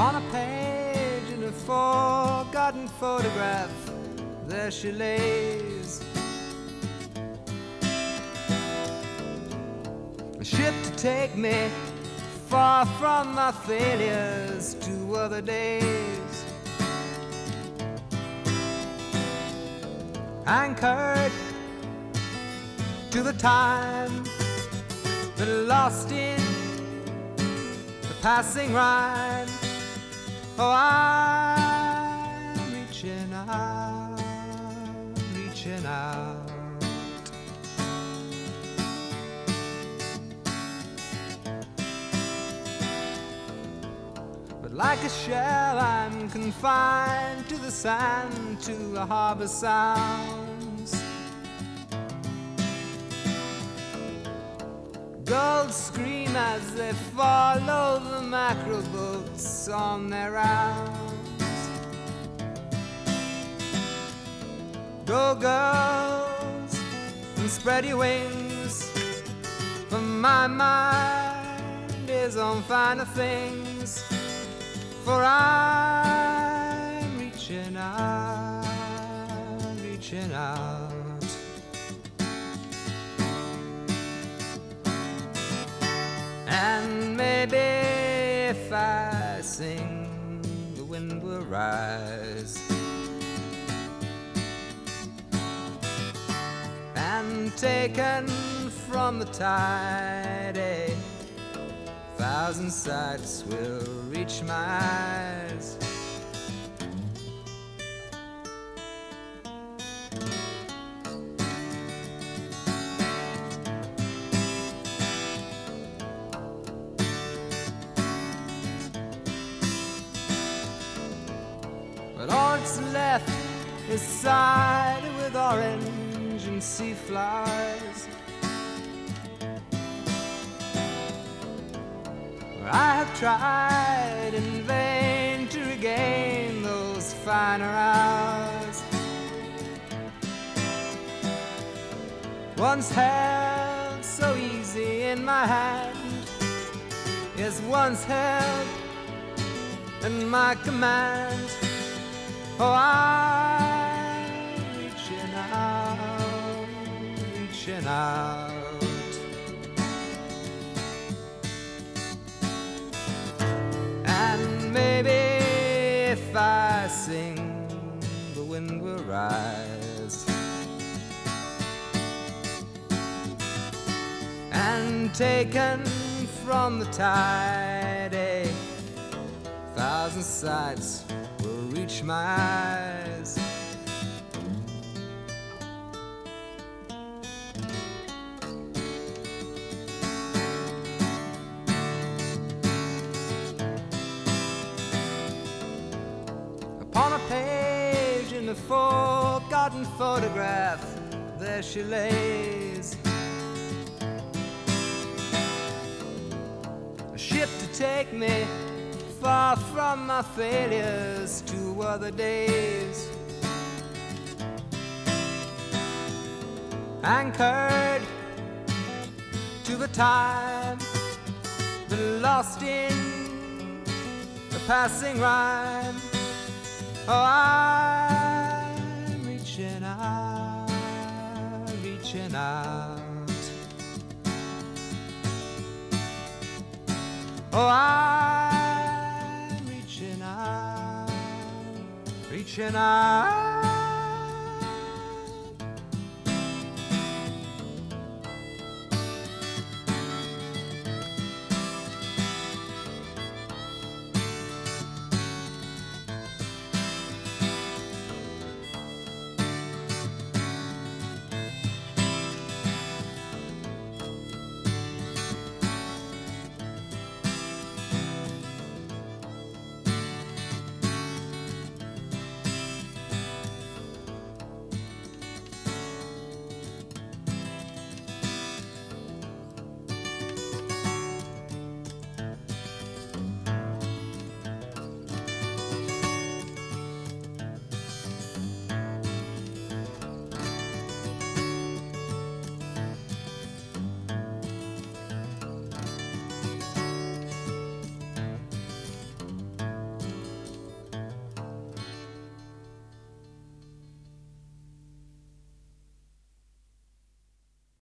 On a page in a forgotten photograph, there she lays, a ship to take me far from my failures to other days, anchored to the time that lost in the passing rhyme. Oh, I'm reaching out, reaching out. But like a shell, I'm confined to the sand, to the harbor sounds. Gulls scream as they follow the mackerel boats on their rounds. Go, girls, and spread your wings, for my mind is on finer things. For I'm reaching out, reaching out. And maybe if I sing, the wind will rise and taken from the tide, a thousand sights will reach my eyes. Left is sided with orange and sea flowers. I have tried in vain to regain those finer hours once held so easy in my hand. Yes, once held in my command. Oh, I'm reaching out, reaching out. And maybe if I sing, the wind will rise and taken from the tide, a thousand sights will reach my eyes. Upon a page in a forgotten photograph, there she lays, a ship to take me far from my failures to other days, anchored to the time that lost in the passing rhyme. Oh, I'm reaching out, reaching out. Oh, I'm reaching out.